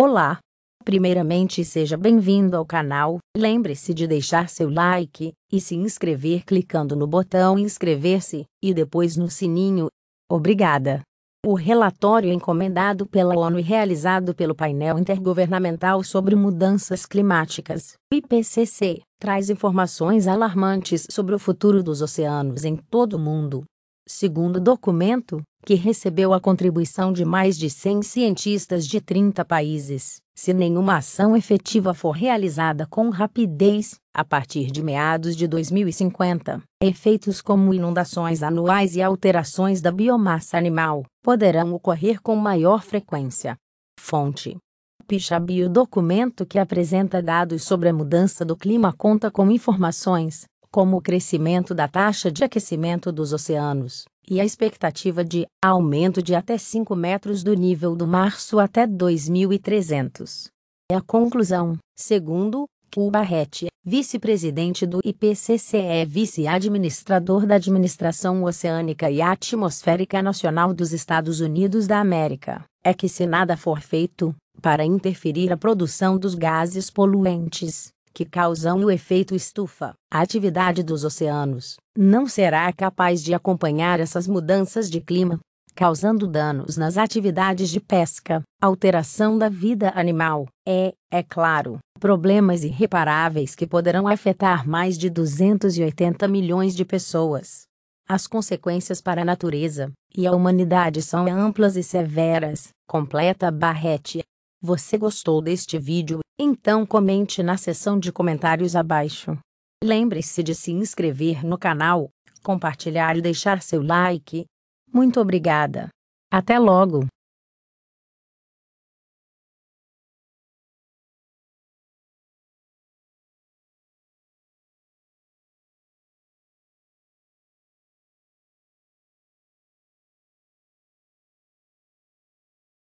Olá! Primeiramente, seja bem-vindo ao canal, lembre-se de deixar seu like e se inscrever clicando no botão inscrever-se e depois no sininho. Obrigada! O relatório encomendado pela ONU e realizado pelo Painel Intergovernamental sobre Mudanças Climáticas, IPCC, traz informações alarmantes sobre o futuro dos oceanos em todo o mundo. Segundo o documento, que recebeu a contribuição de mais de 100 cientistas de 30 países, se nenhuma ação efetiva for realizada com rapidez, a partir de meados de 2050, efeitos como inundações anuais e alterações da biomassa animal poderão ocorrer com maior frequência. Fonte: Pixaby. O documento que apresenta dados sobre a mudança do clima conta com informações como o crescimento da taxa de aquecimento dos oceanos e a expectativa de aumento de até 5 metros do nível do mar até 2300. É a conclusão, segundo Ko Barrett, vice-presidente do IPCC e vice-administrador da Administração Oceânica e Atmosférica Nacional dos Estados Unidos da América, é que se nada for feito para interferir a produção dos gases poluentes que causam o efeito estufa, a atividade dos oceanos não será capaz de acompanhar essas mudanças de clima, causando danos nas atividades de pesca, alteração da vida animal, é claro, problemas irreparáveis que poderão afetar mais de 280 milhões de pessoas. As consequências para a natureza e a humanidade são amplas e severas, completa Barrett. Você gostou deste vídeo? Então comente na seção de comentários abaixo. Lembre-se de se inscrever no canal, compartilhar e deixar seu like. Muito obrigada. Até logo!